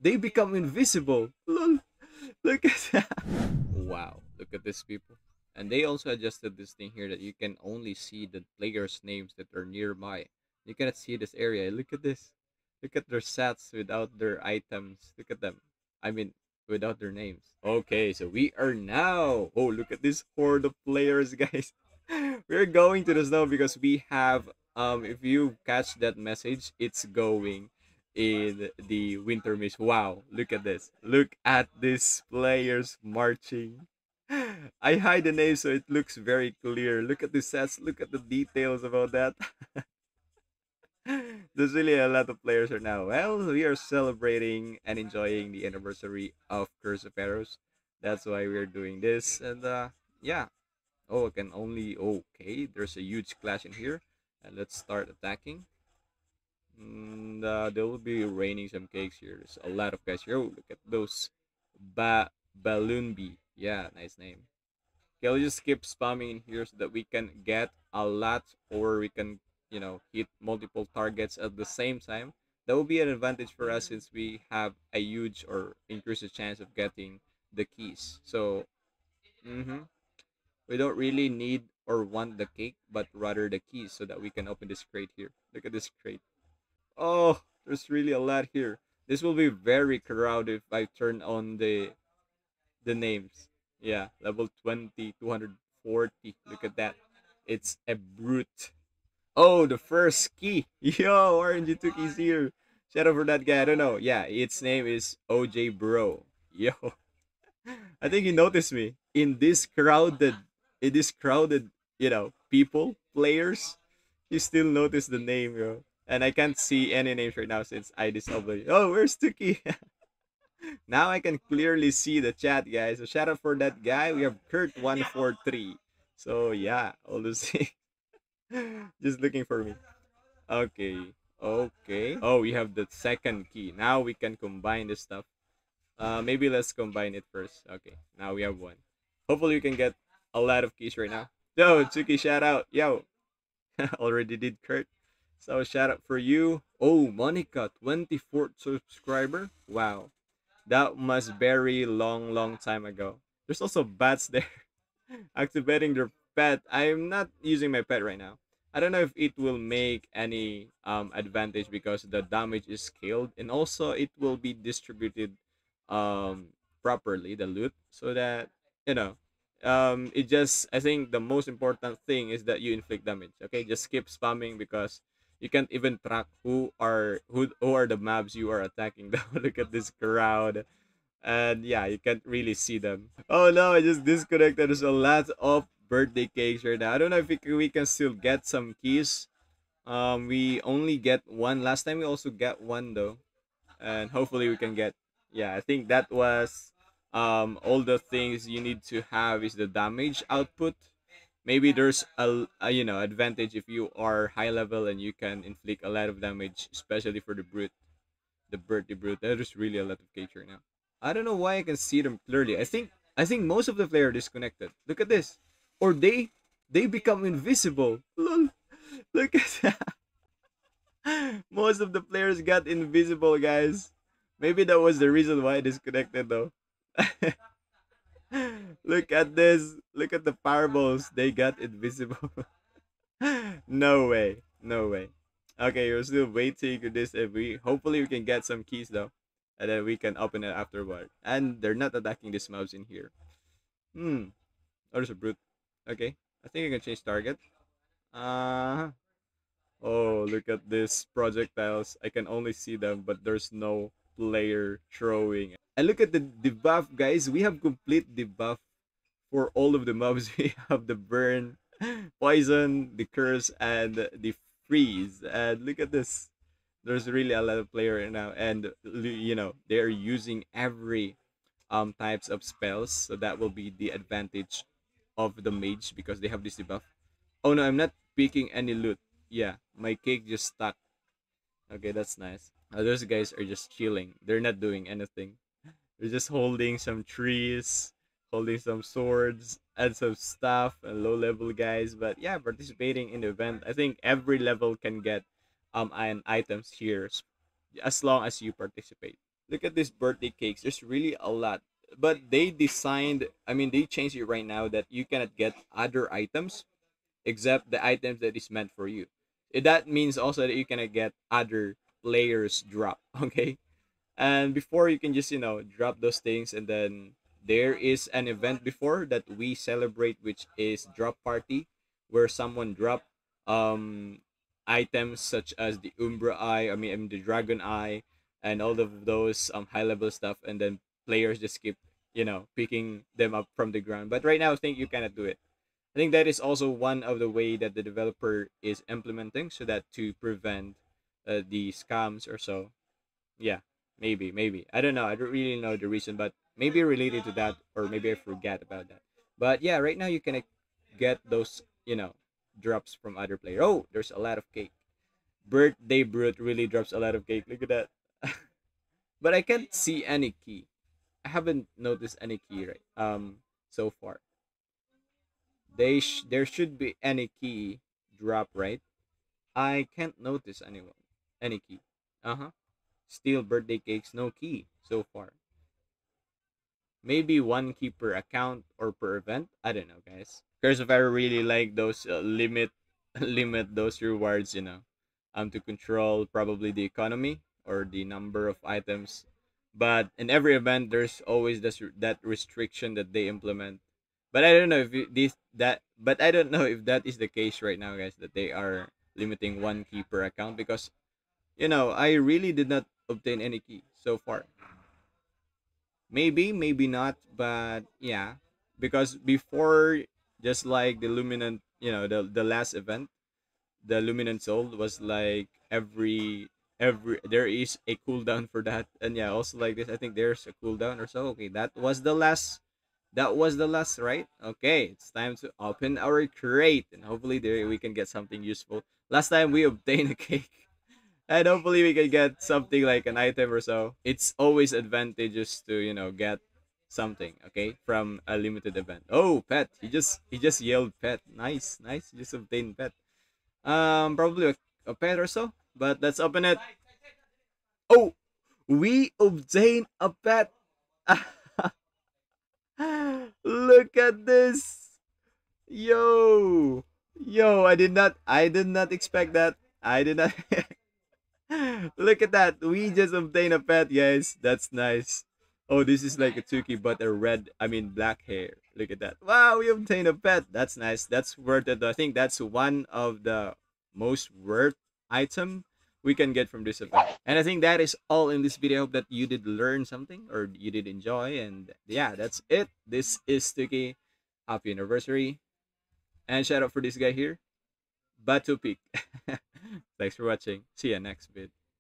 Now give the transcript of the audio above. They become invisible. Lol. Look at that. Wow. Look at these people. And they also adjusted this thing here that you can only see the players' names that are nearby. You cannot see this area. Look at this. Look at their stats without their items. Look at them. I mean, without their names. Okay, so we are now. Oh, look at this horde of players, guys. We're going to the snow because we have, if you catch that message, it's going in the winter mist. Wow, look at this. Look at these players marching. I hide the name so it looks very clear. Look at the sets. Look at the details about that. There's really a lot of players are now. Well, we are celebrating and enjoying the anniversary of Curse of Aros. That's why we're doing this. And yeah. Oh, I can only... Okay, there's a huge clash in here. And let's start attacking. And there will be raining some cakes here. There's a lot of guys here. Oh, look at those. Balloonbee. Yeah, nice name. Okay, we'll just keep spamming in here so that we can get a lot, or we can, you know, hit multiple targets at the same time. That will be an advantage for us since we have a huge or increased chance of getting the keys. So we don't really need or want the cake, but rather the keys so that we can open this crate here. Look at this crate. Oh, there's really a lot here. This will be very crowded if I turn on the names. Yeah, level 20, 240. Look at that. It's a brute. Oh, the first key. Yo, RNG took his here. Shout out for that guy. I don't know. Yeah, its name is OJ Bro. Yo. I think he noticed me. In this crowded, you know, people, players, he still noticed the name, yo. And I can't see any names right now since I disabled. Oh, where's Tuki? Now I can clearly see the chat, guys. So shout out for that guy. We have Kurt143. So yeah, all those things. Just looking for me. Okay. Oh, we have the second key. Now we can combine this stuff. Maybe let's combine it first. Okay, now we have one. Hopefully we can get a lot of keys right now. Yo, Tsuki, shout out. Yo. Already did Kurt. So shout out for you. Oh, Monica, 24th subscriber. Wow. That must very long time ago. There's also bats there. Activating their pet. I'm not using my pet right now. I don't know if it will make any advantage because the damage is scaled, and also it will be distributed properly, the loot, so that, you know, it just, I think the most important thing is that you inflict damage. Okay, just keep spamming because you can't even track who are the mobs you are attacking. Look at this crowd. And yeah, you can't really see them. Oh no, I just disconnected. There's a lot of birthday cakes right now. I don't know if we can still get some keys. We only get one last time. We also got one though, and hopefully we can get, yeah, I think that was all the things you need to have is the damage output. Maybe there's a you know, advantage if you are high level and you can inflict a lot of damage, especially for the brute, the birthday brute. There's really a lot of cakes right now. I don't know why I can see them clearly. I think most of the players are disconnected. Look at this. Or they become invisible. Lol. Look at that. Most of the players got invisible, guys. Maybe that was the reason why I disconnected though. Look at this. Look at the fireballs. They got invisible. No way. No way. Okay, we're still waiting for this. Hopefully we can get some keys though. And then we can open it afterward. And they're not attacking these mobs in here. Oh, there's a brute. Okay, I think I can change target. Oh, look at these projectiles. I can only see them, but there's no player throwing. And look at the debuff, guys. We have complete debuff for all of the mobs. We have the burn, poison, the curse, and the freeze. And look at this. There's really a lot of player right now. And, you know, they're using every types of spells. So that will be the advantage of the mage because they have this debuff. Oh no, I'm not picking any loot. Yeah, my cake just stuck. Okay, that's nice. Now, those guys are just chilling. They're not doing anything. They're just holding some trees, holding some swords and some stuff, and low level guys, but yeah, participating in the event. I think every level can get an items here as long as you participate. Look at these birthday cakes. There's really a lot. But they designed, I mean, they changed it right now that you cannot get other items except the items that is meant for you. That means also that you cannot get other players drop, okay? And before, you can just, you know, drop those things. And then there is an event before that we celebrate, which is drop party, where someone drop items such as the Umbra Eye, I mean the Dragon Eye, and all of those high level stuff, and then players just keep, you know, picking them up from the ground. But right now, I think you cannot do it. I think that is also one of the way that the developer is implementing, so that to prevent the scams or so. Yeah, maybe I don't know. I don't really know the reason, but maybe related to that, or maybe I forgot about that. But yeah, right now you can get those, you know, drops from other players. Oh, there's a lot of cake. Birthday Brute really drops a lot of cake. Look at that. But I can't see any key. I haven't noticed any key right so far. There should be any key drop, right? I can't notice any key. Still birthday cakes, no key so far. Maybe one key per account or per event. I don't know, guys. Curse of Aros really like those limit those rewards, you know, to control probably the economy or the number of items. But in every event, there's always that restriction that they implement. But I don't know if that is the case right now, guys, that they are limiting one key per account, because, you know, I really did not obtain any key so far. Maybe not, but yeah, because before, just like the Luminant, you know, the last event, the Luminant Soul was like every there is a cooldown for that. And yeah, also like this, I think there's a cooldown or so. Okay, that was the last, right? Okay, it's time to open our crate, and hopefully there we can get something useful. Last time we obtained a cake, and hopefully we can get something like an item or so. It's always advantageous to, you know, get something, okay, from a limited event. Oh, pet. He just yelled pet. Nice. He just obtained pet. Probably a pet or so. But let's open it. Oh, we obtain a pet. Look at this. Yo, I did not expect that. I did not. Look at that. We just obtained a pet, guys. That's nice. Oh, this is like a Tsuki, but a black hair. Look at that. Wow, we obtained a pet. That's nice. That's worth it. I think that's one of the most worth item we can get from this event. And I think that is all in this video. I hope that you did learn something, or you did enjoy. And yeah, that's it. This is Tsuki. Happy anniversary. And shout out for this guy here, Batu Peak. Thanks for watching. See you next vid.